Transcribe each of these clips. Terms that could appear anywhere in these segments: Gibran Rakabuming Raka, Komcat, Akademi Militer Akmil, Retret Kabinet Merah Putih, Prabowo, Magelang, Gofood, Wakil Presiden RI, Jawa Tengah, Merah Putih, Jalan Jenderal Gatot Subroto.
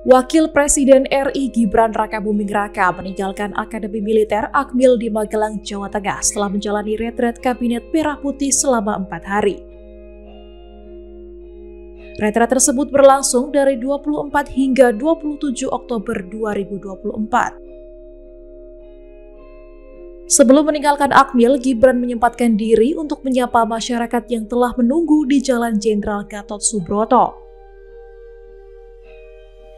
Wakil Presiden RI Gibran Rakabuming Raka meninggalkan Akademi Militer Akmil di Magelang, Jawa Tengah setelah menjalani retret Kabinet Merah Putih selama 4 hari. Retret tersebut berlangsung dari 24 hingga 27 Oktober 2024. Sebelum meninggalkan Akmil, Gibran menyempatkan diri untuk menyapa masyarakat yang telah menunggu di Jalan Jenderal Gatot Subroto.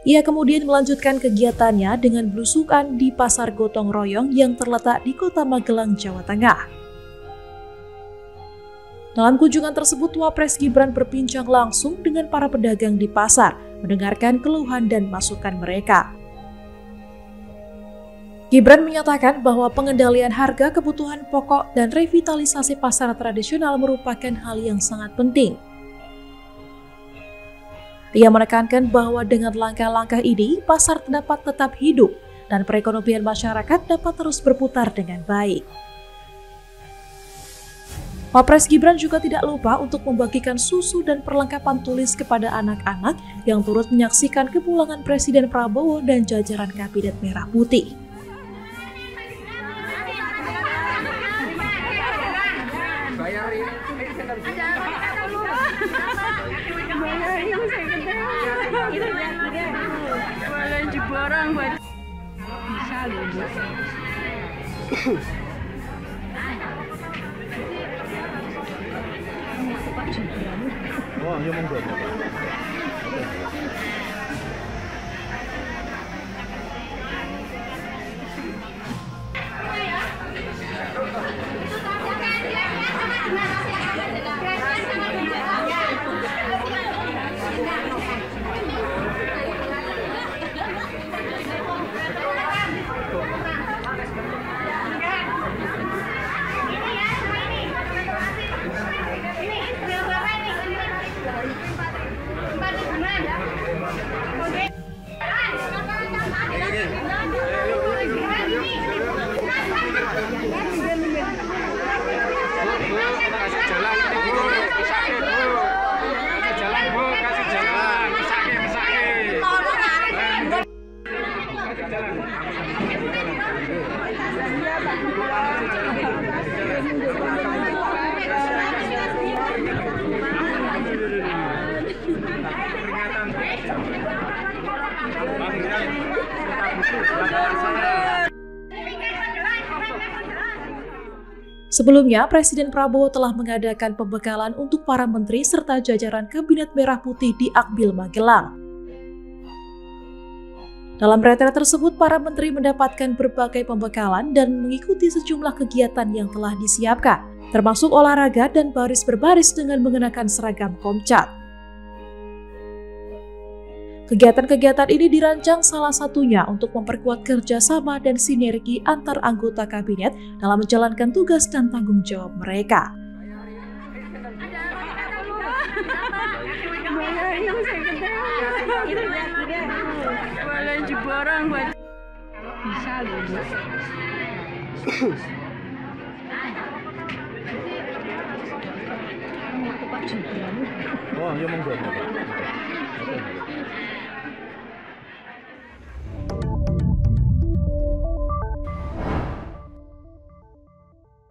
Ia kemudian melanjutkan kegiatannya dengan belusukan di pasar gotong royong yang terletak di Kota Magelang, Jawa Tengah. Dalam kunjungan tersebut, Wapres Gibran berbincang langsung dengan para pedagang di pasar, mendengarkan keluhan dan masukan mereka. Gibran menyatakan bahwa pengendalian harga kebutuhan pokok dan revitalisasi pasar tradisional merupakan hal yang sangat penting. Ia menekankan bahwa dengan langkah-langkah ini, pasar dapat tetap hidup dan perekonomian masyarakat dapat terus berputar dengan baik. Wapres Gibran juga tidak lupa untuk membagikan susu dan perlengkapan tulis kepada anak-anak yang turut menyaksikan kepulangan Presiden Prabowo dan jajaran Kabinet Merah Putih. Sebelumnya, Presiden Prabowo telah mengadakan pembekalan untuk para menteri serta jajaran Kabinet Merah Putih di Akmil Magelang. Dalam retret tersebut, para menteri mendapatkan berbagai pembekalan dan mengikuti sejumlah kegiatan yang telah disiapkan, termasuk olahraga dan baris berbaris dengan mengenakan seragam Komcat. Kegiatan-kegiatan ini dirancang salah satunya untuk memperkuat kerjasama dan sinergi antar anggota kabinet dalam menjalankan tugas dan tanggung jawab mereka.